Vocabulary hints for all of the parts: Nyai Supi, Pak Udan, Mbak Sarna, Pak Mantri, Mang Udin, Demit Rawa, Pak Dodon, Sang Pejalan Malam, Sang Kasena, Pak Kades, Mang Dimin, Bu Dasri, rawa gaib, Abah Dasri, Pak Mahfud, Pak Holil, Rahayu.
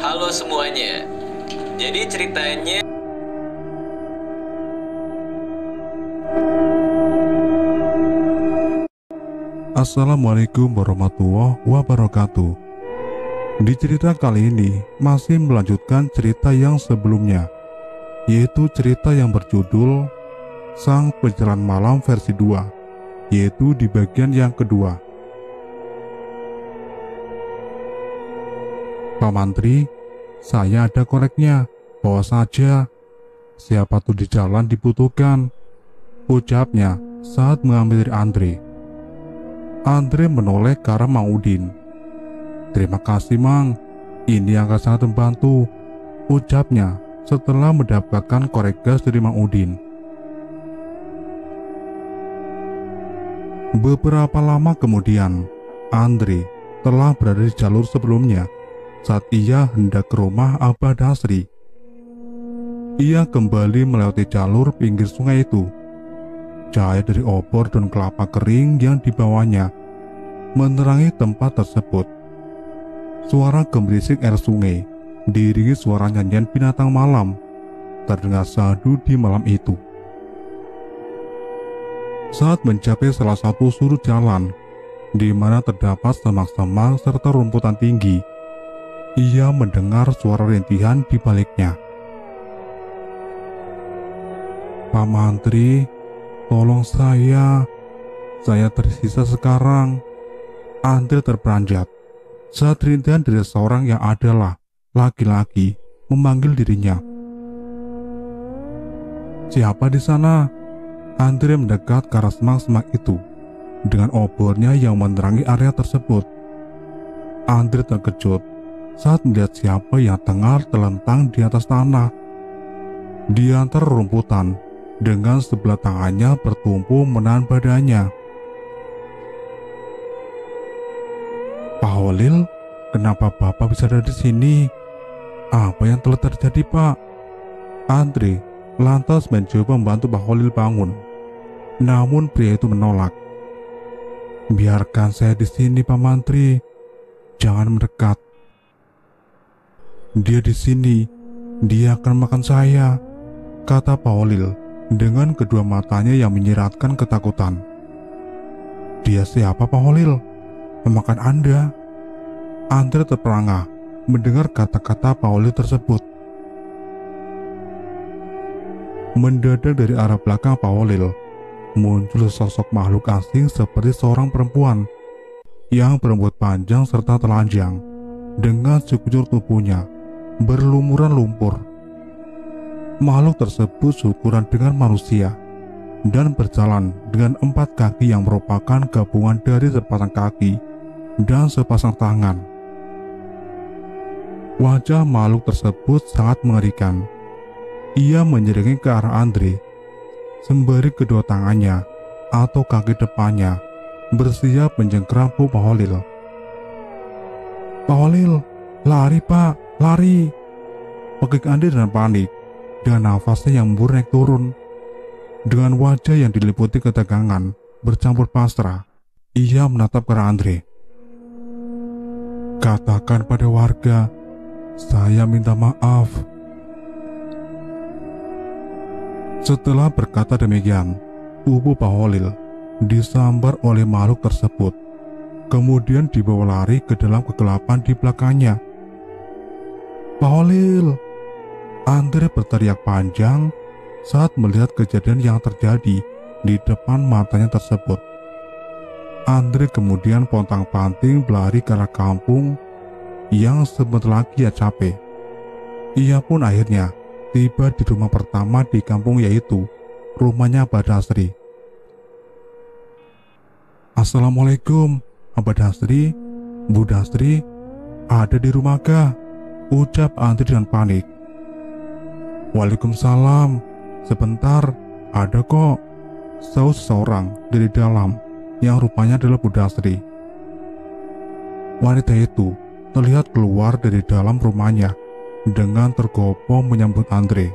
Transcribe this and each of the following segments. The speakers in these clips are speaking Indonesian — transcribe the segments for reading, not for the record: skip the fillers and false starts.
Halo semuanya. Jadi ceritanya Assalamualaikum warahmatullahi wabarakatuh. Di cerita kali ini masih melanjutkan cerita yang sebelumnya, yaitu cerita yang berjudul Sang Pejalan Malam versi 2, yaitu di bagian yang kedua. Pak Mantri, saya ada koreknya, bawa saja. Siapa tuh di jalan dibutuhkan, ucapnya saat mengambil Andre. Andre menoleh ke arah Mang Udin. Terima kasih Mang, ini akan sangat membantu, ucapnya setelah mendapatkan korek gas dari Mang Udin. Beberapa lama kemudian, Andre telah berada di jalur sebelumnya saat ia hendak ke rumah Abah Dasri. Ia kembali melewati jalur pinggir sungai itu. Cahaya dari obor dan kelapa kering yang dibawanya menerangi tempat tersebut. Suara gemberisik air sungai diiringi suara nyanyian binatang malam terdengar sahdu di malam itu. Saat mencapai salah satu sudut jalan di mana terdapat semak-semak serta rumputan tinggi, ia mendengar suara rintihan di baliknya. Pak Mantri, tolong saya tersisa sekarang. Andre terperanjat saat rintihan dari seorang yang adalah laki-laki memanggil dirinya. Siapa di sana? Andre mendekat ke arah semak-semak itu dengan obornya yang menerangi area tersebut. Andre terkejut saat melihat siapa yang tengah terlentang di atas tanah di antara rumputan, dengan sebelah tangannya bertumpu menahan badannya. Pak Holil, kenapa Bapak bisa ada di sini? Apa yang telah terjadi Pak? Andre lantas mencoba membantu Pak Holil bangun, namun pria itu menolak. Biarkan saya di sini Pak Mantri, jangan mendekat. Dia di sini, dia akan makan saya, kata Pak Holil dengan kedua matanya yang menyiratkan ketakutan. Dia siapa Pak Holil? Memakan Anda? Andre terperangah mendengar kata-kata Pak Holil tersebut. Mendadak dari arah belakang Pak Holil muncul sosok makhluk asing seperti seorang perempuan yang berambut panjang serta telanjang dengan sekujur tubuhnya berlumuran lumpur. Makhluk tersebut seukuran dengan manusia dan berjalan dengan 4 kaki yang merupakan gabungan dari sepasang kaki dan sepasang tangan. Wajah makhluk tersebut sangat mengerikan. Ia menyeringi ke arah Andre sembari kedua tangannya atau kaki depannya bersiap menjengkram Pak Holil. Pak Holil, lari Pak, lari! Pekik Andre dan panik dengan nafasnya yang membur naik turun. Dengan wajah yang diliputi ketegangan bercampur pasrah, ia menatap ke arah Andre. Katakan pada warga, saya minta maaf. Setelah berkata demikian, tubuh Pak Holil disambar oleh makhluk tersebut, kemudian dibawa lari ke dalam kegelapan di belakangnya. Pak Holil! Andre berteriak panjang saat melihat kejadian yang terjadi di depan matanya tersebut. Andre kemudian pontang-panting berlari ke arah kampung yang sebentar lagi ia capai. Ia pun akhirnya tiba di rumah pertama di kampung, yaitu rumahnya Abah Dasri. Assalamualaikum, Abah Dasri, Bu Dasri, ada di rumah kah? Ucap Andre dengan panik. Waalaikumsalam, sebentar, ada kok, saut seorang dari dalam yang rupanya adalah Bu Dasri. Wanita itu terlihat keluar dari dalam rumahnya dengan tergopoh menyambut Andre.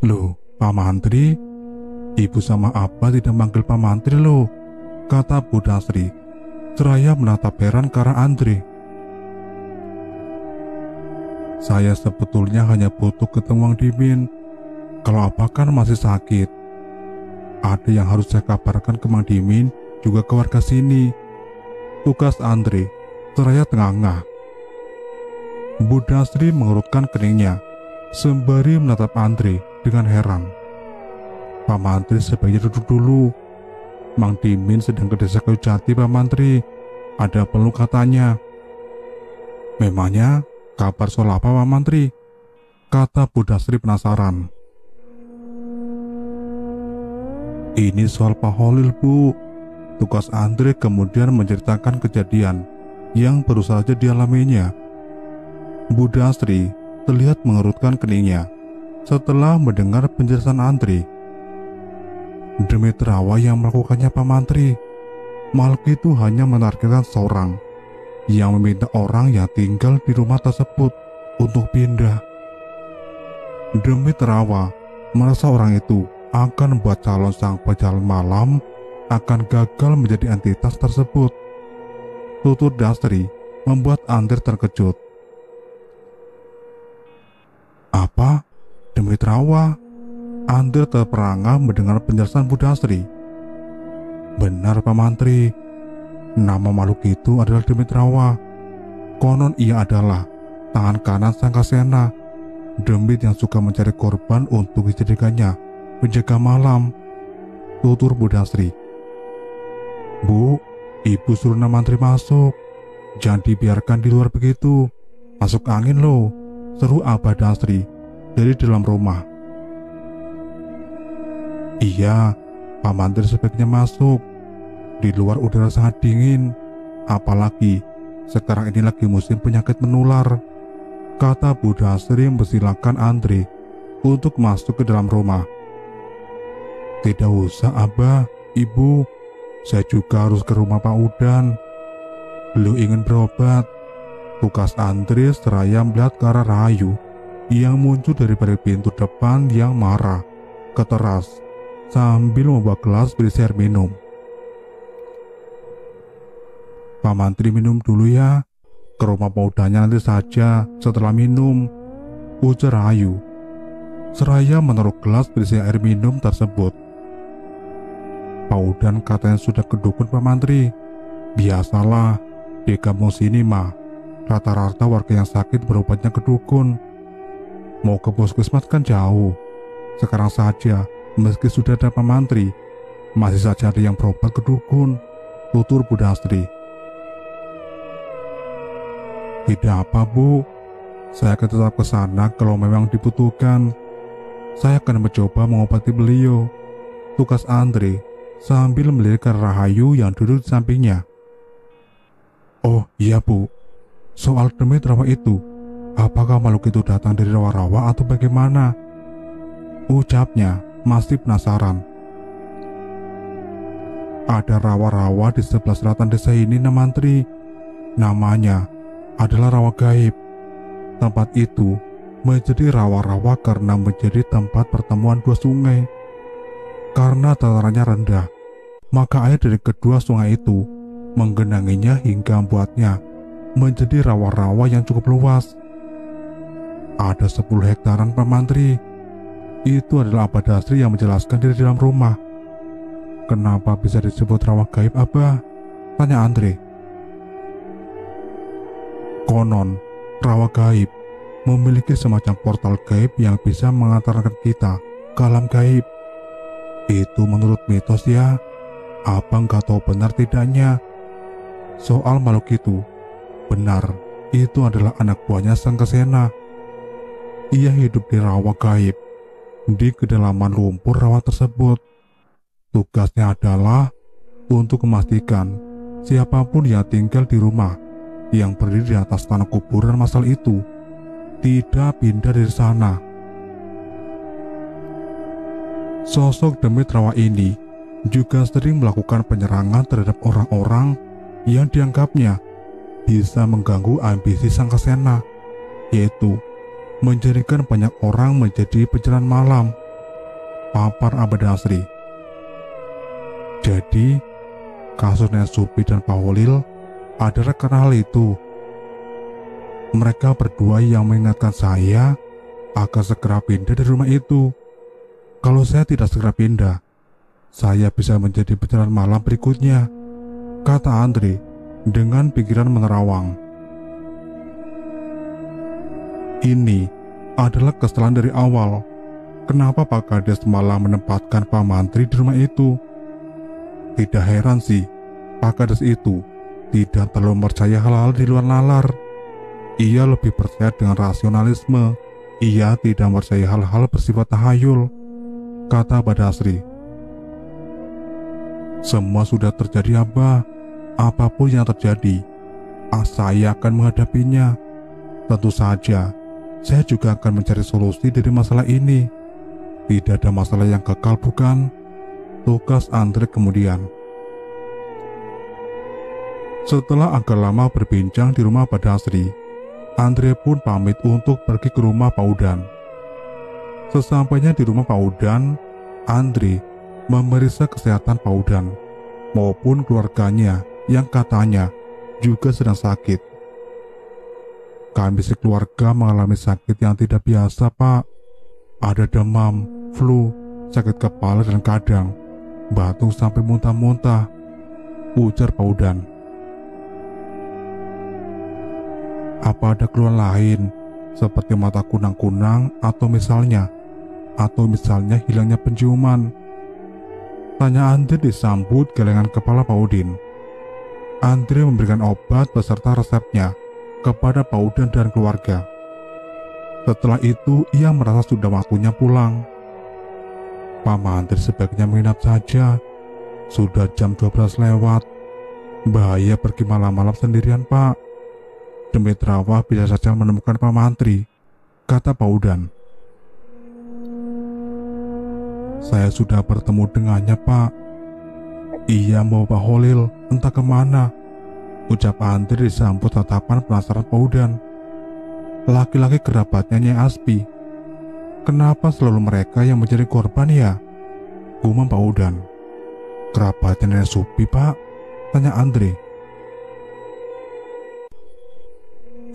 Loh, Pak Mantri, Ibu sama Abah tidak manggil Pak Mantri loh, kata Bu Dasri. Seraya menatap heran ke arah Andre. Saya sebetulnya hanya butuh ketemu Mang Dimin. Kalau Abah kan masih sakit. Ada yang harus saya kabarkan ke Mang Dimin, juga ke warga sini. Tugas Andre. Seraya tengah-tengah. Bu Dasri mengerutkan keningnya, sembari menatap Andre dengan heran. Pak Mantri sebaiknya duduk dulu. Mang Dimin sedang ke desa Kayu Jati, Pak Mantri. Ada perlu katanya. Memangnya kabar soal apa, Pak Mantri? Kata Bu Dasri penasaran. Ini soal Pak Holil, Bu. Tugas Andre kemudian menceritakan kejadian yang baru saja dialaminya. Bu Dasri terlihat mengerutkan keningnya setelah mendengar penjelasan Andre. Demit Rawa yang melakukannya, Pak Mantri. Makhluk itu hanya menargetkan seorang yang meminta orang yang tinggal di rumah tersebut untuk pindah. Demit Rawa merasa orang itu akan membuat calon sang pejalan malam akan gagal menjadi entitas tersebut. Tutur Dasri membuat Andre terkejut. Apa? Demit Rawa? Andre terperangah mendengar penjelasan Bu Dasri. Benar, Pak Mantri. Nama makhluk itu adalah Demit Rawa. Konon ia adalah tangan kanan Sang Kasena, demit yang suka mencari korban untuk dijadikannya penjaga malam. Tutur Bu Dasri. Bu, Ibu suruh Mantri masuk. Jangan dibiarkan di luar begitu. Masuk angin loh, seru Abah Dasri dari dalam rumah. Iya, Pak Mantri sebaiknya masuk. Di luar udara sangat dingin, apalagi sekarang ini lagi musim penyakit menular, kata Bu Dasri mempersilahkan Andre untuk masuk ke dalam rumah. Tidak usah, Abah, Ibu. Saya juga harus ke rumah Pak Udan. Beliau ingin berobat. Tugas Andre seraya melihat ke arah Rahayu yang muncul dari balik pintu depan yang marah ke teras, sambil membawa gelas berisi air minum. Pak Mantri minum dulu ya, ke rumah paudanya nanti saja setelah minum, ujar Rahayu. Seraya menaruh gelas berisi air minum tersebut. Paudan katanya sudah kedukun, Pak Mantri. Biasalah, di kampung sini mah rata-rata warga yang sakit berobatnya kedukun. Mau ke puskesmas kan jauh. Sekarang saja meski sudah ada Pak Mantri, masih saja ada yang berobat ke dukun, tutur Bu Dasri. Tidak apa, Bu. Saya akan tetap ke sana kalau memang dibutuhkan. Saya akan mencoba mengobati beliau. Tugas Andre sambil melirik ke Rahayu yang duduk di sampingnya. Oh iya, Bu. Soal Demit Rawa itu, apakah makhluk itu datang dari rawa-rawa atau bagaimana? Ucapnya masih penasaran. Ada rawa-rawa di sebelah selatan desa ini, Pak Mantri. Namanya adalah rawa gaib. Tempat itu menjadi rawa-rawa karena menjadi tempat pertemuan dua sungai. Karena datarannya rendah, maka air dari kedua sungai itu menggenanginya hingga membuatnya menjadi rawa-rawa yang cukup luas. Ada 10 hektaran, Pak Mantri. Itu adalah Abah Dasri yang menjelaskan dari dalam rumah. Kenapa bisa disebut rawa gaib, Abah? Tanya Andre. Konon, rawa gaib memiliki semacam portal gaib yang bisa mengantarkan kita ke alam gaib. Itu menurut mitos ya. Abang gak tahu benar tidaknya. Soal makhluk itu, benar, itu adalah anak buahnya Sang Kasena. Ia hidup di rawa gaib, di kedalaman lumpur rawa tersebut. Tugasnya adalah untuk memastikan siapapun yang tinggal di rumah yang berdiri di atas tanah kuburan masal itu tidak pindah dari sana. Sosok Demit Rawa ini juga sering melakukan penyerangan terhadap orang-orang yang dianggapnya bisa mengganggu ambisi Sang Kasena, yaitu menjadikan banyak orang menjadi pejalan malam, papar Abah Dasri. Jadi, kasus Nyai Supi dan Pak Holil adalah karena hal itu. Mereka berdua yang mengingatkan saya agar segera pindah dari rumah itu. Kalau saya tidak segera pindah, saya bisa menjadi pejalan malam berikutnya, kata Andri dengan pikiran menerawang. Ini adalah kesalahan dari awal. Kenapa Pak Kades malah menempatkan Pak Mantri di rumah itu? Tidak heran sih, Pak Kades itu tidak terlalu percaya hal-hal di luar nalar. Ia lebih percaya dengan rasionalisme. Ia tidak percaya hal-hal bersifat tahayul, kata Pak Dasri. Semua sudah terjadi, Abah. Apapun yang terjadi, saya akan menghadapinya. Tentu saja, saya juga akan mencari solusi dari masalah ini. Tidak ada masalah yang kekal, bukan? Tugas Andri kemudian. Setelah agak lama berbincang di rumah Pak Dasri, Andri pun pamit untuk pergi ke rumah Pak Udan. Sesampainya di rumah Pak Udan, Andri memeriksa kesehatan Pak Udan maupun keluarganya yang katanya juga sedang sakit. Kami sekeluarga mengalami sakit yang tidak biasa, Pak. Ada demam, flu, sakit kepala dan kadang batuk sampai muntah-muntah, ujar Pak Udan. Apa ada keluhan lain seperti mata kunang-kunang atau misalnya hilangnya penciuman? Tanya Andri disambut galengan kepala Pak Udin. Andri memberikan obat beserta resepnya kepada Pak Udan dan keluarga. Setelah itu ia merasa sudah waktunya pulang. Pak Mantri sebaiknya menginap saja. Sudah jam 12 lewat. Bahaya pergi malam-malam sendirian, Pak. Demit Rawa bisa saja menemukan Pak Mantri, kata Pak Udan. Saya sudah bertemu dengannya, Pak. Ia mau Pak Holil entah kemana, ucap Mantri disambut tatapan penasaran Pak Udan. Laki-laki kerabatnya Nyai Aspi. Kenapa selalu mereka yang menjadi korban ya? Gumam Pak Udan. Kerabatnya Nyai Supi, Pak? Tanya Andri.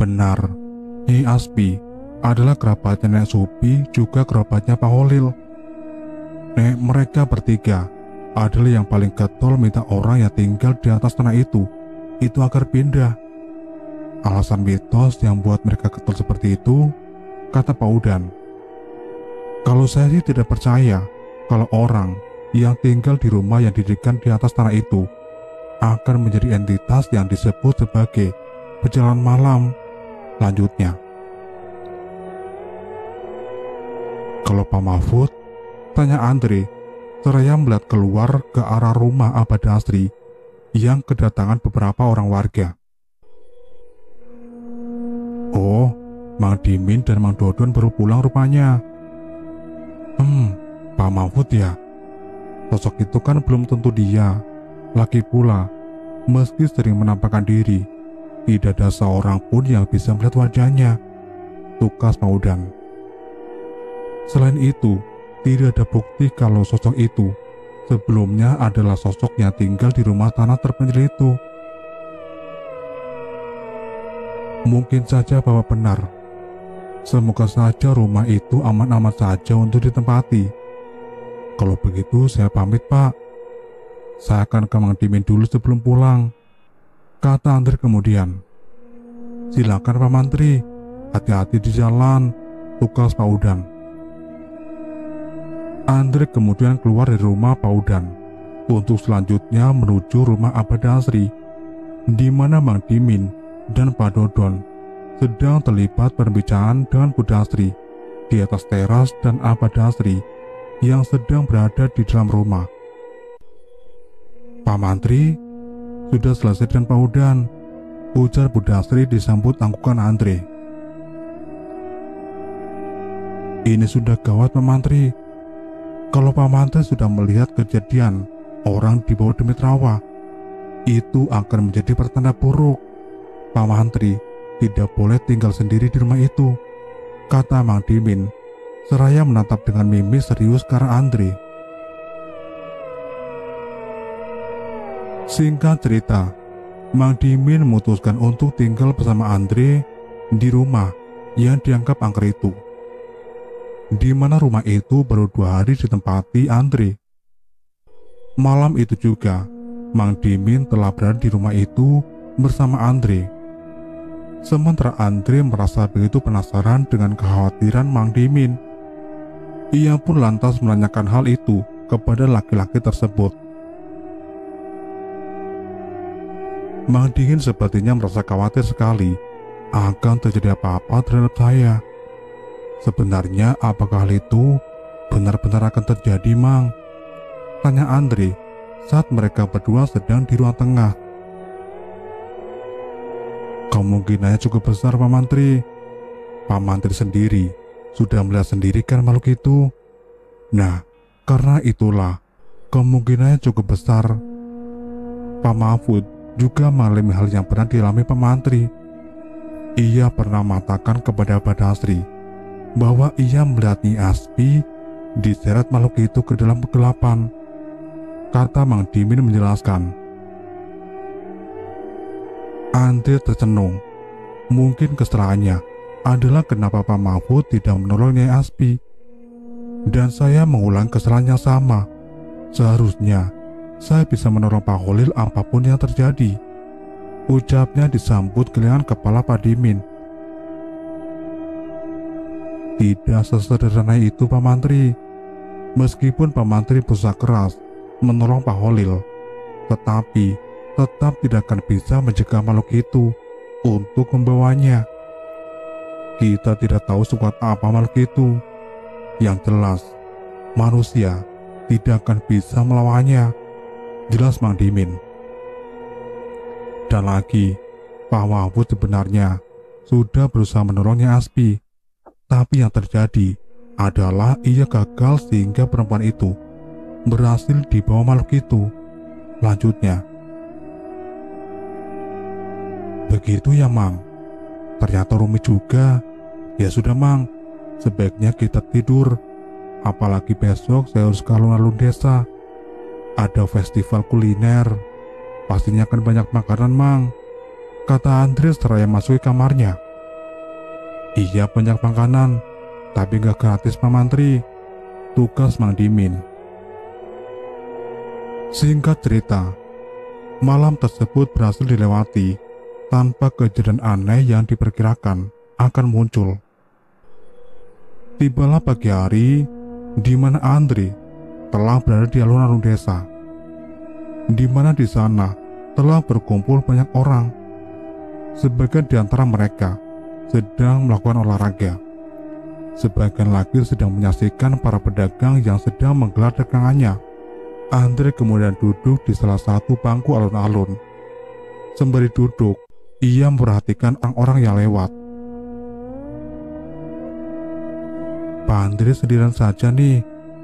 Benar, Nyai Aspi adalah kerabatnya Nyai Supi, juga kerabatnya Pak Holil. Nek mereka bertiga adalah yang paling getol minta orang yang tinggal di atas tanah itu agar pindah. Alasan mitos yang buat mereka getol seperti itu, kata Pak Udan. Kalau saya sih tidak percaya kalau orang yang tinggal di rumah yang didirikan di atas tanah itu akan menjadi entitas yang disebut sebagai pejalan malam, lanjutnya. Kalau Pak Mahfud, tanya Andri, seraya melihat keluar ke arah rumah Abah Dasri yang kedatangan beberapa orang warga. Oh, Mang Dimin dan Mang Dodon baru pulang rupanya. Pak Mahfud ya. Sosok itu kan belum tentu dia. Lagi pula, meski sering menampakkan diri, tidak ada seorang pun yang bisa melihat wajahnya, tukas Pak Udan. Selain itu, tidak ada bukti kalau sosok itu sebelumnya adalah sosok yang tinggal di rumah tanah terpencil itu. Mungkin saja Bapak benar. Semoga saja rumah itu aman-aman saja untuk ditempati. Kalau begitu saya pamit, Pak. Saya akan ke Mang Dimin dulu sebelum pulang, kata Andri kemudian. Silakan Pak Mantri, hati-hati di jalan, tukas Pak Udan. Andri kemudian keluar dari rumah Pak Udan untuk selanjutnya menuju rumah Abah Dasri, di mana Mang Dimin dan Pak Dodon sedang terlibat perbincangan dengan Bu Dasri di atas teras dan Abah Dasri yang sedang berada di dalam rumah. Pak Mantri, sudah selesai dengan Pak Udan, ujar Bu Dasri disambut angkukan Andri. Ini sudah gawat, Pak Mantri. Kalau Pak Mantri sudah melihat kejadian orang di bawah Demit Rawa, itu akan menjadi pertanda buruk. Pak Mantri tidak boleh tinggal sendiri di rumah itu, kata Mang Dimin, seraya menatap dengan mimis serius ke arah Andri. Singkat cerita, Mang Dimin memutuskan untuk tinggal bersama Andre di rumah yang dianggap angker itu, di mana rumah itu baru 2 hari ditempati Andre. Malam itu juga, Mang Dimin telah berada di rumah itu bersama Andre. Sementara Andre merasa begitu penasaran dengan kekhawatiran Mang Dimin, ia pun lantas menanyakan hal itu kepada laki-laki tersebut. Mang Dimin sepertinya merasa khawatir sekali akan terjadi apa-apa terhadap saya. Sebenarnya apakah hal itu benar-benar akan terjadi, Mang? Tanya Andre saat mereka berdua sedang di ruang tengah. Kemungkinannya cukup besar, Pak Mantri. Pak Mantri sendiri sudah melihat sendiri kan makhluk itu. Nah, karena itulah kemungkinannya cukup besar. Pak Mahfud juga mengalami hal yang pernah dialami Pak Mantri. Ia pernah mengatakan kepada Abah Dasri bahwa ia melihat Nyi Aspi diseret makhluk itu ke dalam kegelapan, kata Mang Dimin menjelaskan. Andre tercenung. Mungkin kesalahannya adalah kenapa Pak Mahfud tidak menolong Nyi Aspi, dan saya mengulang kesalahannya sama. Seharusnya saya bisa menolong Pak Holil apapun yang terjadi, ucapnya disambut gelangan kepala Pak Dimin. Tidak sesederhana itu, Pak Mantri. Meskipun Pak Mantri berusaha keras menolong Pak Holil, tetapi tetap tidak akan bisa mencegah makhluk itu untuk membawanya. Kita tidak tahu sekuat apa makhluk itu. Yang jelas, manusia tidak akan bisa melawannya, jelas Mang Dimin. Dan lagi, Pak Mahfud sebenarnya sudah berusaha menolongnya Aspi, tapi yang terjadi adalah ia gagal sehingga perempuan itu berhasil dibawa makhluk itu. Lanjutnya. Begitu ya, Mang. Ternyata rumit juga. Ya sudah, Mang, sebaiknya kita tidur. Apalagi besok saya harus ke alun-alun desa. Ada festival kuliner, pastinya akan banyak makanan, Mang, kata Andre seraya masuk ke kamarnya. Iya, banyak makanan, tapi gak gratis, Pak Mantri, tugas Mang Dimin. Singkat cerita, malam tersebut berhasil dilewati tanpa kejadian aneh yang diperkirakan akan muncul. Tibalah pagi hari di mana Andre telah berada di alun-alun desa, di mana di sana telah berkumpul banyak orang. Sebagian di antara mereka sedang melakukan olahraga, sebagian lagi sedang menyaksikan para pedagang yang sedang menggelar dagangannya. Andre kemudian duduk di salah satu bangku alun-alun. Sembari duduk, ia memperhatikan orang-orang yang lewat. Pak Andre sendirian saja nih,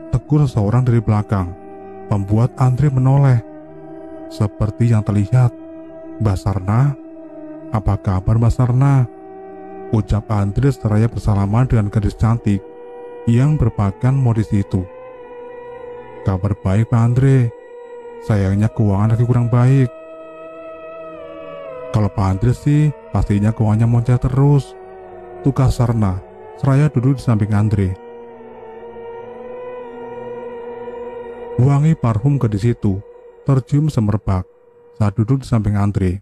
tegur seseorang dari belakang, membuat Andre menoleh. Seperti yang terlihat, Mbak Sarna. Apa kabar, Mbak Sarna? Ucap Andre seraya bersalaman dengan gadis cantik yang berpakaian modis itu. Kabar baik, Pak Andre. Sayangnya keuangan lagi kurang baik. Kalau Pak Andre sih, pastinya keuangannya moncet terus, tukar Sarna seraya duduk di samping Andre. Wangi parfum gadis itu tercium semerbak saat duduk di samping Andre.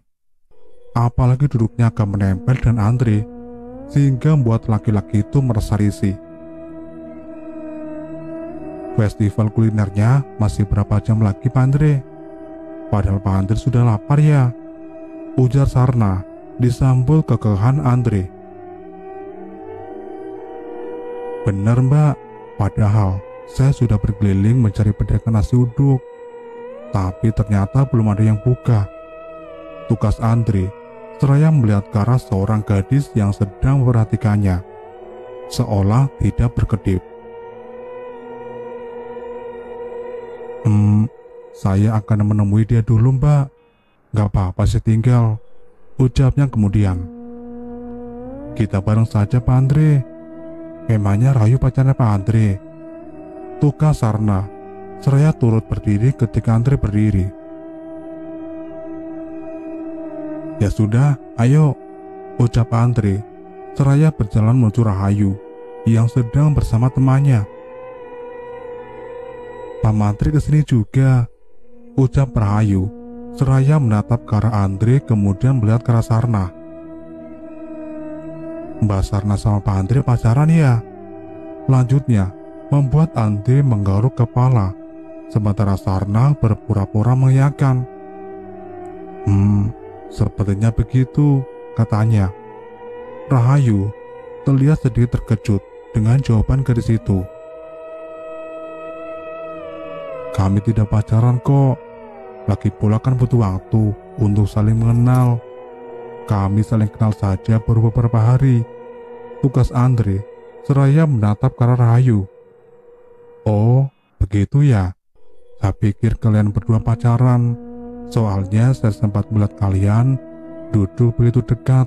Apalagi duduknya akan menempel dan Andre, sehingga membuat laki-laki itu merasa risih. Festival kulinernya masih berapa jam lagi, Pak Andre? Padahal Pak Andre sudah lapar ya, ujar Sarna disambul kekehan Andre. Bener, Mbak, padahal saya sudah berkeliling mencari pedagang nasi uduk, tapi ternyata belum ada yang buka, tukas Andre seraya melihat ke arah seorang gadis yang sedang memperhatikannya seolah tidak berkedip. Saya akan menemui dia dulu, Mbak. Gak apa-apa sih tinggal, ucapnya kemudian. Kita bareng saja, Pak Andre. Memangnya Rahayu pacarnya Pak Andre? Tukas Sarna seraya turut berdiri ketika Andre berdiri. Ya sudah, ayo, ucap Pak Mantri, seraya berjalan menuju Rahayu yang sedang bersama temannya. Pak Mantri kesini juga, ucap Rahayu, seraya menatap ke arah Andre kemudian melihat ke arah Sarna. Mbak Sarna sama Pak Mantri pacaran ya? Lanjutnya, membuat Andre menggaruk kepala, sementara Sarna berpura-pura mengiyakan. Sepertinya begitu, katanya. Rahayu terlihat sedikit terkejut dengan jawaban gadis itu. Kami tidak pacaran kok, lagi pula kan butuh waktu untuk saling mengenal. Kami saling kenal saja baru beberapa hari, tugas Andre seraya menatap ke arah Rahayu. Oh, begitu ya. Saya pikir kalian berdua pacaran. Soalnya saya sempat melihat kalian duduk begitu dekat,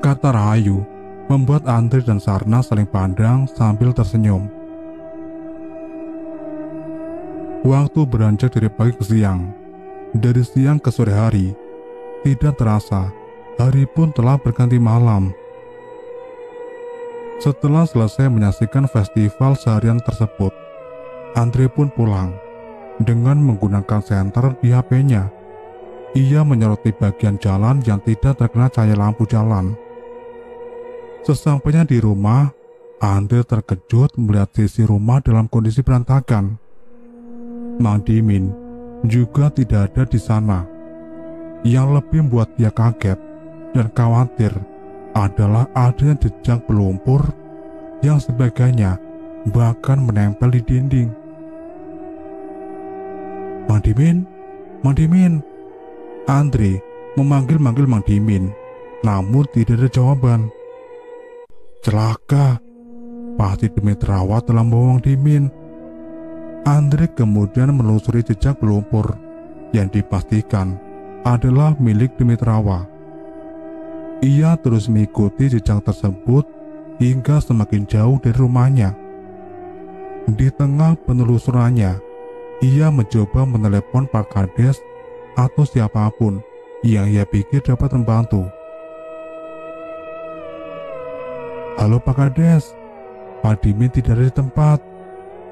kata Rahayu, membuat Andre dan Sarna saling pandang sambil tersenyum. Waktu beranjak dari pagi ke siang, dari siang ke sore hari. Tidak terasa, hari pun telah berganti malam. Setelah selesai menyaksikan festival seharian tersebut, Andre pun pulang. Dengan menggunakan senter di HP-nya, ia menyoroti bagian jalan yang tidak terkena cahaya lampu jalan. Sesampainya di rumah, Andre terkejut melihat sisi rumah dalam kondisi berantakan. Mang Dimin juga tidak ada di sana. Yang lebih membuat dia kaget dan khawatir adalah adanya jejak pelumpur yang sebagainya bahkan menempel di dinding. Mang Dimin, Mang Dimin. Andre memanggil-manggil Mang Dimin, namun tidak ada jawaban. Celaka, pasti Demit Rawa telah membawa Mang Dimin. Andre kemudian menelusuri jejak pelumpur yang dipastikan adalah milik Demit Rawa. Ia terus mengikuti jejak tersebut hingga semakin jauh dari rumahnya. Di tengah penelusurannya, ia mencoba menelepon Pak Kades atau siapapun yang ia pikir dapat membantu. Halo Pak Kades, Pak Dimin tidak ada di tempat.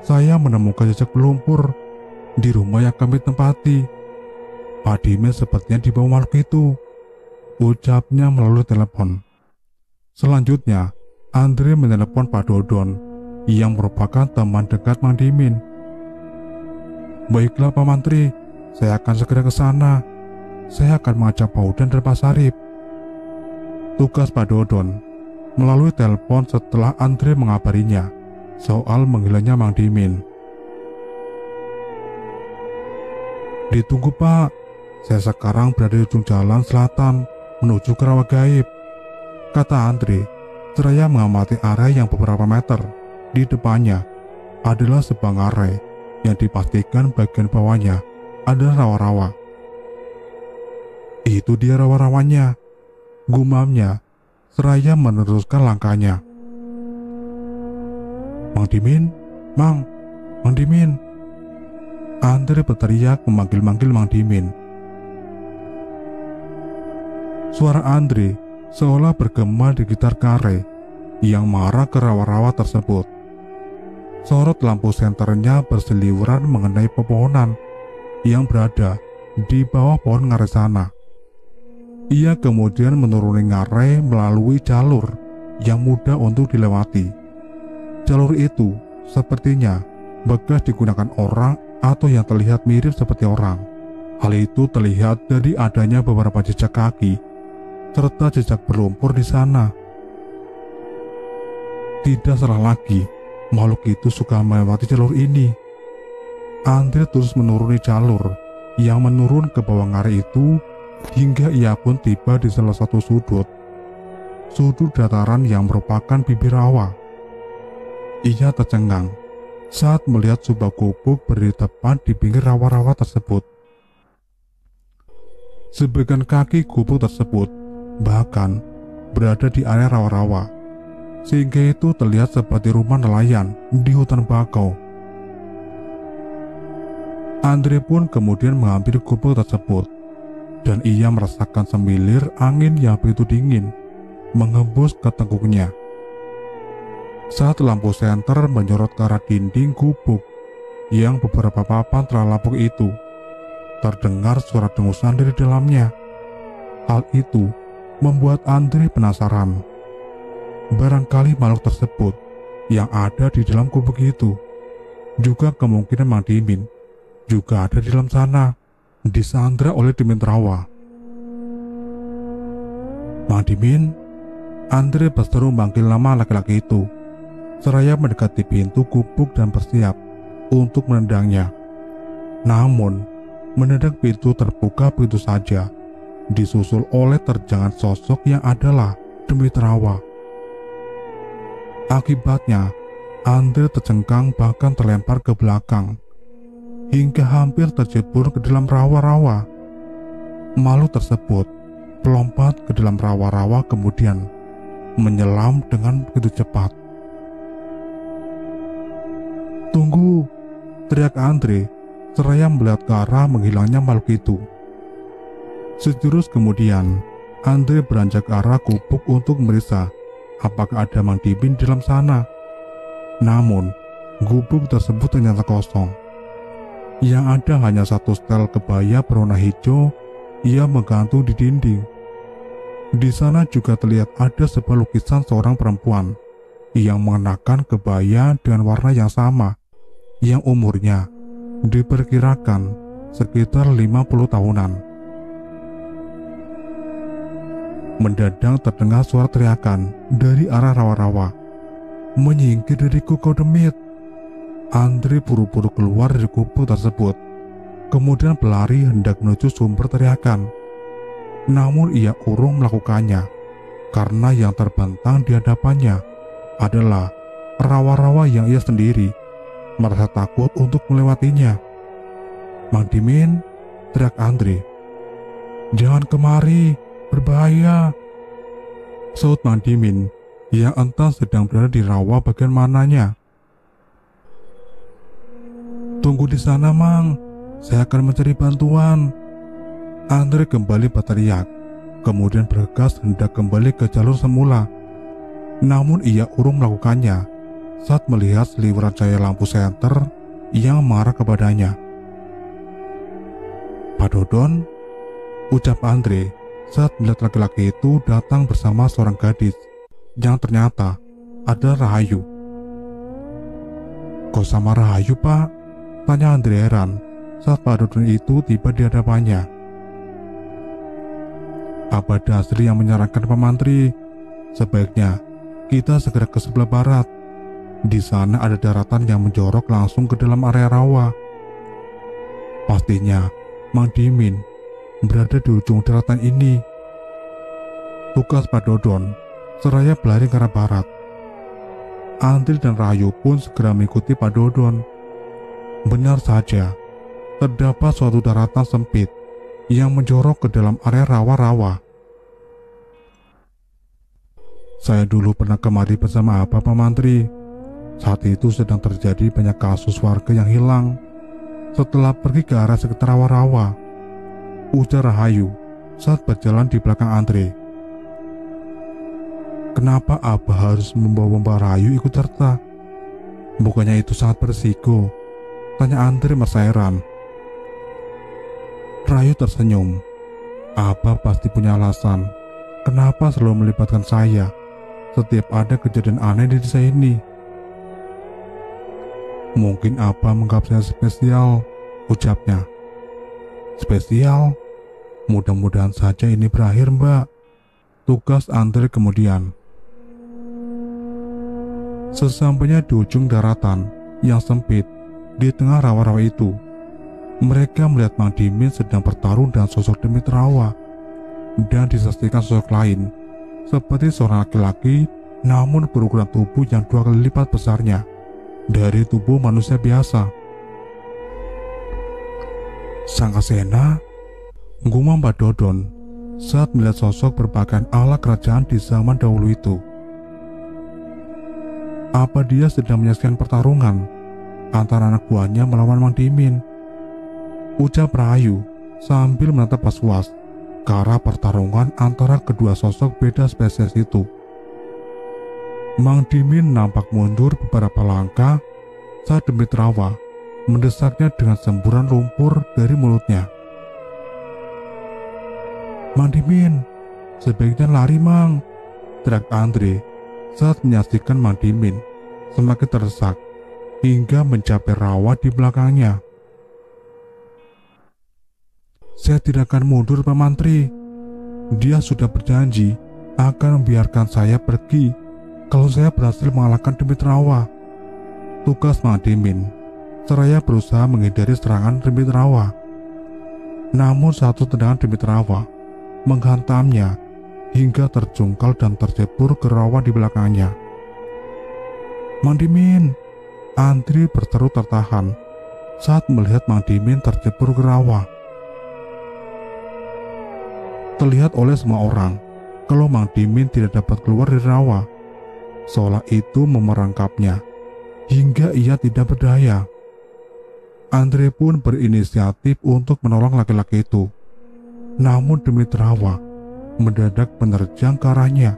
Saya menemukan jejak pelumpur di rumah yang kami tempati. Pak Dimin sepertinya dibawa makhluk itu, ucapnya melalui telepon. Selanjutnya, Andre menelepon Pak Dodon yang merupakan teman dekat Mang Dimin. Baiklah Pak Mantri, saya akan segera ke sana. Saya akan mengajak Pak Udan dan Pak Sarip, tugas Pak Dodon, melalui telepon setelah Andre mengabarinya soal menghilangnya Mang Dimin. Ditunggu Pak, saya sekarang berada di ujung jalan selatan menuju ke rawa gaib, kata Andre, seraya mengamati arai yang beberapa meter di depannya adalah sebang arai yang dipastikan bagian bawahnya adalah rawa-rawa. Itu dia rawa-rawanya, gumamnya, seraya meneruskan langkahnya. Mang Dimin, Mang Dimin. Andre berteriak memanggil-manggil Mang Dimin. Suara Andre seolah bergema di gitar kare yang mengarah ke rawa-rawa tersebut. Sorot lampu senternya berseliweran mengenai pepohonan yang berada di bawah pohon ngarai sana. Ia kemudian menuruni ngarai melalui jalur yang mudah untuk dilewati. Jalur itu sepertinya bekas digunakan orang atau yang terlihat mirip seperti orang. Hal itu terlihat dari adanya beberapa jejak kaki serta jejak berlumpur di sana. Tidak salah lagi, makhluk itu suka melewati jalur ini. Andre terus menuruni jalur yang menurun ke bawah ngarai itu hingga ia pun tiba di salah satu sudut dataran yang merupakan bibir rawa. Ia tercengang saat melihat sebuah gubuk berdiri tepat di pinggir rawa-rawa tersebut. Sebagian kaki gubuk tersebut bahkan berada di area rawa-rawa, sehingga itu terlihat seperti rumah nelayan di hutan bakau. Andre pun kemudian mengambil gubuk tersebut dan ia merasakan semilir angin yang begitu dingin menghembus ke tengkuknya. Saat lampu senter menyorot ke arah dinding gubuk yang beberapa papan terlapuk itu, terdengar suara dengusan dari dalamnya. Hal itu membuat Andri penasaran. Barangkali makhluk tersebut yang ada di dalam gubuk itu, juga kemungkinan Mang Dimin juga ada di dalam sana, disandra oleh Demit Rawa. Mang Dimin, Andri berseru manggil nama laki-laki itu, seraya mendekati pintu gubuk dan bersiap untuk menendangnya. Namun, mendadak pintu terbuka begitu saja, disusul oleh terjangan sosok yang adalah Demit Rawa. Akibatnya, Andri tercengkang bahkan terlempar ke belakang, hingga hampir tercebur ke dalam rawa-rawa. Makhluk tersebut melompat ke dalam rawa-rawa kemudian menyelam dengan begitu cepat. "Tunggu!" teriak Andri, seraya melihat ke arah menghilangnya makhluk itu. Sejurus kemudian, Andri beranjak ke arah gubuk untuk meriksa apakah ada Mang Dimin dalam sana. Namun, gubuk tersebut ternyata kosong. Yang ada hanya satu setel kebaya berwarna hijau yang menggantung di dinding. Di sana juga terlihat ada sebuah lukisan seorang perempuan yang mengenakan kebaya dengan warna yang sama, yang umurnya diperkirakan sekitar 50 tahunan. Mendadak terdengar suara teriakan dari arah rawa-rawa. "Menyingkir dariku kau Demit!" Andri buru-buru keluar dari gubuk tersebut, kemudian berlari hendak menuju sumber teriakan. Namun ia urung melakukannya, karena yang terbentang di hadapannya adalah rawa-rawa yang ia sendiri merasa takut untuk melewatinya. "Mang Dimin," teriak Andri. "Jangan kemari, berbahaya," saut Mang Dimin yang entah sedang berada di rawa bagian mananya. "Tunggu di sana, Mang. Saya akan mencari bantuan," Andri kembali berteriak, kemudian bergegas hendak kembali ke jalur semula. Namun ia urung melakukannya saat melihat seliweran cahaya lampu senter yang mengarah kepadanya. "Pak Dodon," ucap Andri saat melihat laki-laki itu datang bersama seorang gadis yang ternyata adalah Rahayu. "Kau sama Rahayu, Pak?" tanya Andri heran saat Pak Dodon itu tiba di hadapannya. "Abah Dasri yang menyarankan Pak Mantri, sebaiknya kita segera ke sebelah barat. Di sana ada daratan yang menjorok langsung ke dalam area rawa. Pastinya Mang Dimin berada di ujung daratan ini," tukas Pak Dodon seraya berlari ke arah barat. Andri dan Rahayu pun segera mengikuti Pak Dodon. Benar saja, terdapat suatu daratan sempit yang menjorok ke dalam area rawa-rawa. "Saya dulu pernah kemari bersama Abah Pak Mantri. Saat itu sedang terjadi banyak kasus warga yang hilang setelah pergi ke arah sekitar rawa-rawa," ujar Rahayu saat berjalan di belakang Andri. "Kenapa Abah harus membawa Mbak Rahayu ikut serta? Bukannya itu sangat berisiko?" tanya Andri mesairan. Rahayu tersenyum. "Abah pasti punya alasan kenapa selalu melibatkan saya setiap ada kejadian aneh di desa ini." "Mungkin Abah menganggap saya spesial," ucapnya. "Spesial? Mudah-mudahan saja ini berakhir, Mbak," tugas Andri kemudian. Sesampainya di ujung daratan yang sempit di tengah rawa-rawa itu, mereka melihat Mang Dimin sedang bertarung dengan sosok Demit Rawa, dan disaksikan sosok lain seperti seorang laki-laki namun berukuran tubuh yang 2 kali lipat besarnya dari tubuh manusia biasa. "Sang Kasena," gumam Pak Dodon saat melihat sosok berpakaian ala kerajaan di zaman dahulu itu. "Apa dia sedang menyaksikan pertarungan antara anak buahnya melawan Mang Dimin?" ucap Rahayu sambil menatap was-was ke arah pertarungan antara kedua sosok beda spesies itu. Mang Dimin nampak mundur beberapa langkah saat Demit Rawa mendesaknya dengan semburan lumpur dari mulutnya. "Mang Dimin, sebaiknya lari, Mang," teriak Andre saat menyaksikan Mang Dimin semakin terdesak hingga mencapai rawa di belakangnya. "Saya tidak akan mundur, Pak Mantri. Dia sudah berjanji akan membiarkan saya pergi kalau saya berhasil mengalahkan Demit Rawa," tukas Mang Dimin, seraya berusaha menghindari serangan Demit Rawa. Namun satu tendangan Demit Rawa menghantamnya hingga terjungkal dan terjebur ke rawa di belakangnya. "Mang Dimin!" Andri berseru tertahan saat melihat Mang Dimin terjebur ke rawa. Terlihat oleh semua orang kalau Mang Dimin tidak dapat keluar dari rawa, seolah itu memerangkapnya hingga ia tidak berdaya. Andre pun berinisiatif untuk menolong laki-laki itu, namun Demit Rawa mendadak menerjang ke arahnya.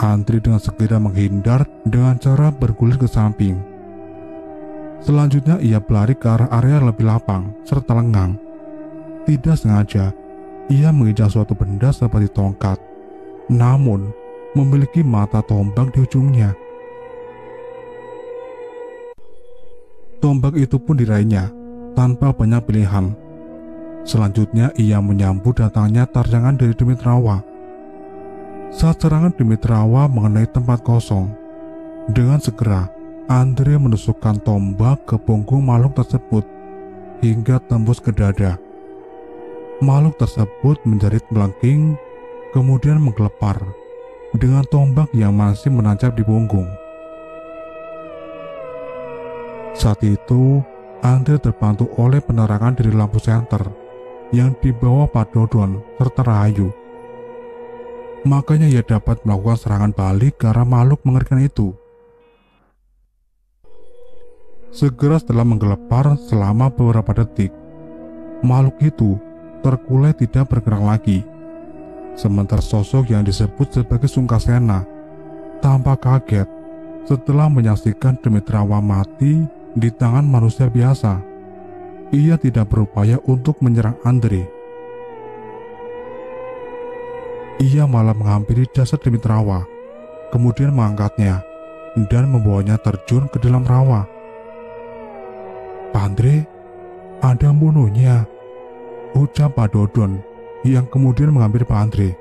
Andre dengan segera menghindar dengan cara berguling ke samping. Selanjutnya ia berlari ke arah area lebih lapang serta lengang. Tidak sengaja ia menginjak suatu benda seperti tongkat, namun memiliki mata tombak di ujungnya. Tombak itu pun diraihnya tanpa banyak pilihan. Selanjutnya ia menyambut datangnya terjangan dari Demit Rawa. Saat serangan Demit Rawa mengenai tempat kosong, dengan segera Andre menusukkan tombak ke punggung makhluk tersebut hingga tembus ke dada. Makhluk tersebut menjerit melengking, kemudian menggelepar dengan tombak yang masih menancap di punggung. Saat itu, Andre terbantu oleh penerangan dari lampu senter yang dibawa Pak Dodon serta Rahayu. Makanya ia dapat melakukan serangan balik ke arah makhluk mengerikan itu. Segera setelah menggelepar selama beberapa detik, makhluk itu terkulai tidak bergerak lagi. Sementara sosok yang disebut sebagai Sang Kasena tampak kaget setelah menyaksikan Demit Rawa mati di tangan manusia biasa. Ia tidak berupaya untuk menyerang Andre. Ia malah menghampiri jasad Demit Rawa, kemudian mengangkatnya dan membawanya terjun ke dalam rawa. "Pak Andre, ada bunuhnya," ucap Pak Dodon yang kemudian mengambil Pak Andre.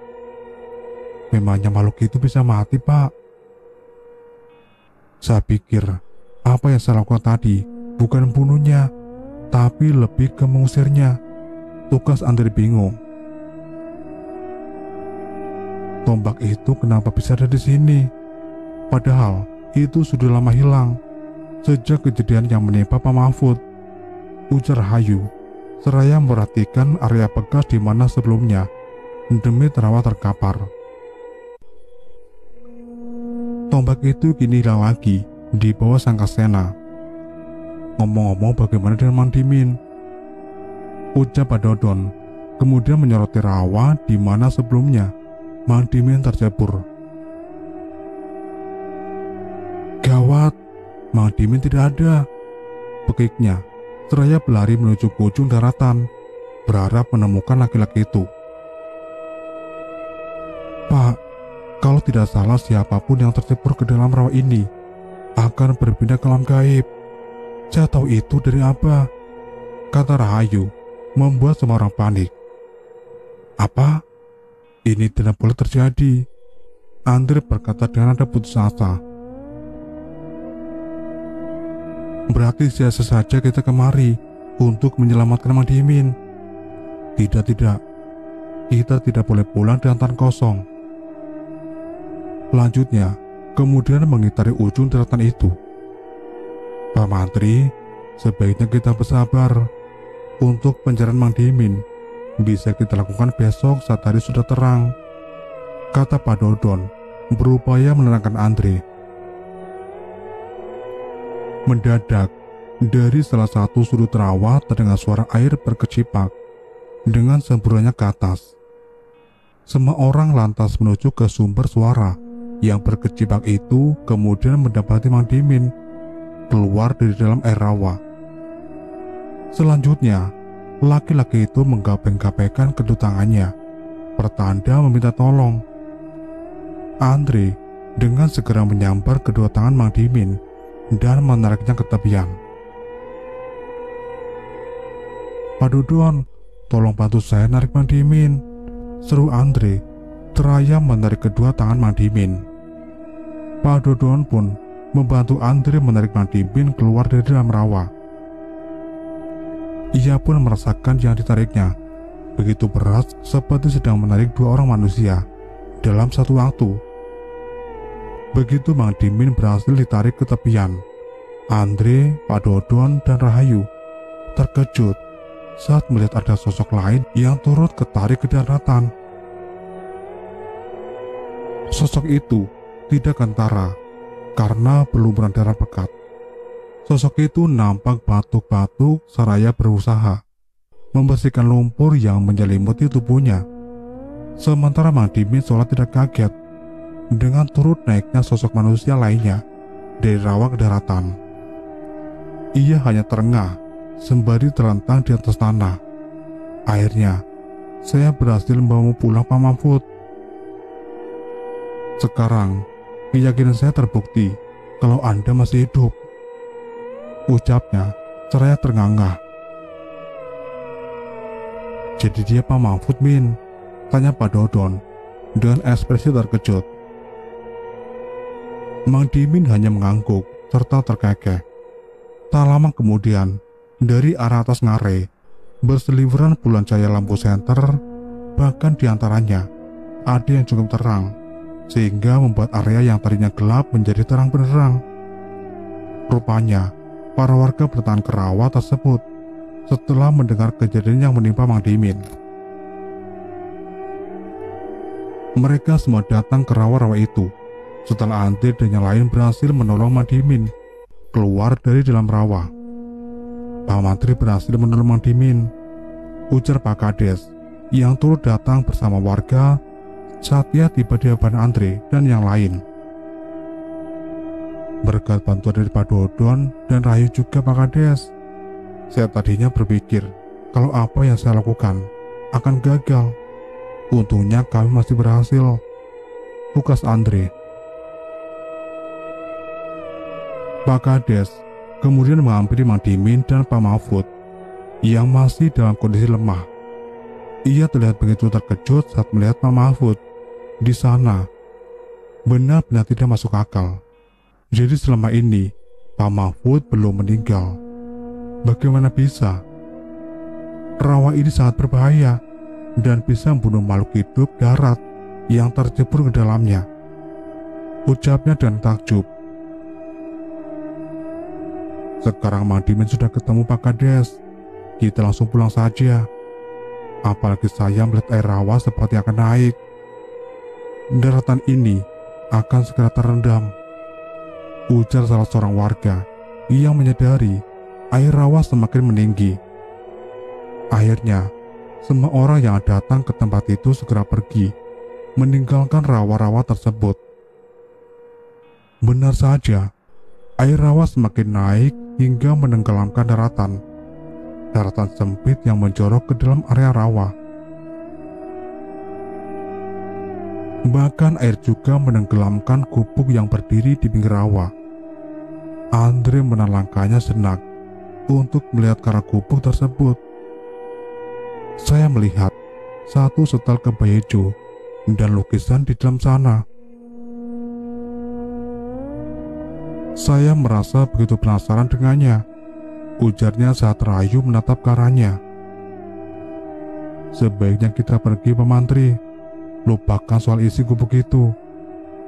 "Memangnya makhluk itu bisa mati, Pak? Saya pikir apa yang saya lakukan tadi bukan bunuhnya, tapi lebih ke mengusirnya," tukas Andre bingung. "Tombak itu kenapa bisa ada di sini? Padahal itu sudah lama hilang sejak kejadian yang menimpa Pak Mahfud," ujar Rahayu, seraya memperhatikan area bekas di mana sebelumnya Demit Rawa terkapar. Tombak itu kini hilang lagi di bawah Sang Kasena. "Ngomong-ngomong, bagaimana dengan Mang Dimin?" ucap Pak Dodon, kemudian menyoroti rawa di mana sebelumnya Mang Dimin terjebur. "Gawat, Mang Dimin tidak ada," pekiknya, seraya berlari menuju ke ujung daratan, berharap menemukan laki-laki itu. "Pak, kalau tidak salah siapapun yang tercebur ke dalam rawa ini akan berpindah ke alam gaib. Saya tahu itu dari Abah," kata Rahayu, membuat semua orang panik. "Apa? Ini tidak boleh terjadi," Andre berkata dengan nada putus asa. "Berarti sia-sia saja kita kemari untuk menyelamatkan Mang Dimin." Tidak, kita tidak boleh pulang dengan tangan kosong," lanjutnya, kemudian mengitari ujung daratan itu. "Pak Mantri, sebaiknya kita bersabar. Untuk pencarian Mang Dimin bisa kita lakukan besok saat hari sudah terang," kata Pak Dodon berupaya menerangkan Andre. Mendadak, dari salah satu sudut rawa terdengar suara air berkecipak dengan semburannya ke atas. Semua orang lantas menuju ke sumber suara yang berkecimpang itu, kemudian mendapati Mang Dimin keluar dari dalam air rawa. Selanjutnya, laki-laki itu menggapeng-gapengkan kedua tangannya, pertanda meminta tolong. Andre dengan segera menyambar kedua tangan Mang Dimin dan menariknya ke tepian. "Pak Dodon, tolong bantu saya narik Mang Dimin," seru Andre, seraya menarik kedua tangan Mang Dimin. Pak Dodon pun membantu Andre menarik Mang Dimin keluar dari dalam rawa. Ia pun merasakan yang ditariknya begitu berat, seperti sedang menarik dua orang manusia dalam satu waktu. Begitu Mang Dimin berhasil ditarik ke tepian, Andre, Pak Dodon, dan Rahayu terkejut saat melihat ada sosok lain yang turut ketarik ke daratan. Sosok itu tidak kentara karena berlumuran darah pekat. Sosok itu nampak batuk-batuk seraya berusaha membersihkan lumpur yang menyelimuti tubuhnya. Sementara Mang Dimin sholat tidak kaget dengan turut naiknya sosok manusia lainnya dari rawa ke daratan. Ia hanya terengah sembari terlentang di atas tanah. "Akhirnya, saya berhasil membawamu pulang, Pak Mahfud. Sekarang, keyakinan saya terbukti kalau Anda masih hidup," ucapnya seraya ternganga. "Jadi dia Pak Mahfud, Min?" tanya Pak Dodon dengan ekspresi terkejut. Mang Dimin hanya mengangguk serta terkekeh. Tak lama kemudian, dari arah atas ngarai berseliweran bulan cahaya lampu senter, bahkan diantaranya ada yang cukup terang sehingga membuat area yang tadinya gelap menjadi terang benderang. Rupanya para warga bertahan ke rawa tersebut setelah mendengar kejadian yang menimpa Mang Dimin. Mereka semua datang ke rawa-rawa itu setelah Andre dan yang lain berhasil menolong Mang Dimin keluar dari dalam rawa. "Pak Mantri berhasil menolong Mang Dimin," ujar Pak Kades yang turut datang bersama warga saat ia tiba di hadapan Andre dan yang lain. "Berkat bantuan dari Pak Dodon dan Rahayu juga Pak Kades, saya tadinya berpikir kalau apa yang saya lakukan akan gagal. Untungnya kami masih berhasil," tukas Andre. Pak Kades kemudian menghampiri Mang Dimin dan Pak Mahfud yang masih dalam kondisi lemah. Ia terlihat begitu terkejut saat melihat Pak Mahfud di sana. Benar-benar tidak masuk akal. Jadi selama ini Pak Mahfud belum meninggal. Bagaimana bisa? Rawa ini sangat berbahaya dan bisa membunuh makhluk hidup darat yang tercebur ke dalamnya, ucapnya dan takjub. "Sekarang Mang Dimin sudah ketemu Pak Kades, kita langsung pulang saja. Apalagi saya melihat air rawa seperti akan naik. Daratan ini akan segera terendam," ujar salah seorang warga yang menyadari air rawa semakin meninggi. Akhirnya, semua orang yang datang ke tempat itu segera pergi, meninggalkan rawa-rawa tersebut. Benar saja, air rawa semakin naik hingga menenggelamkan daratan. Daratan sempit yang menjorok ke dalam area rawa. Bahkan air juga menenggelamkan gubuk yang berdiri di pinggir rawa. Andre menahan langkahnya senak untuk melihat ke arah gubuk tersebut. "Saya melihat satu setel kebaya hijau dan lukisan di dalam sana. Saya merasa begitu penasaran dengannya," ujarnya saat Rahayu menatap ke arahnya. "Sebaiknya kita pergi, Pak Mantri. Lupakan soal isi gubuk itu,"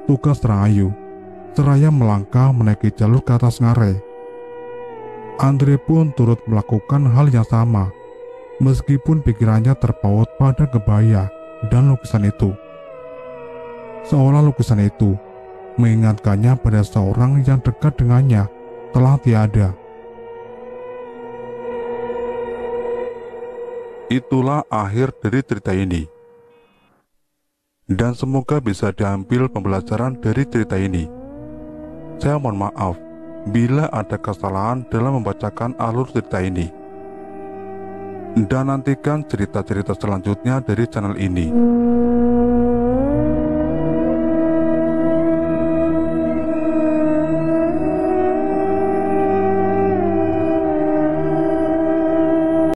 tukas Rahayu, seraya melangkah menaiki jalur ke atas ngarai. Andre pun turut melakukan hal yang sama, meskipun pikirannya terpaut pada kebaya dan lukisan itu. Seolah lukisan itu mengingatkannya pada seorang yang dekat dengannya telah tiada. Itulah akhir dari cerita ini. Dan semoga bisa diambil pembelajaran dari cerita ini. Saya mohon maaf bila ada kesalahan dalam membacakan alur cerita ini. Dan nantikan cerita-cerita selanjutnya dari channel ini.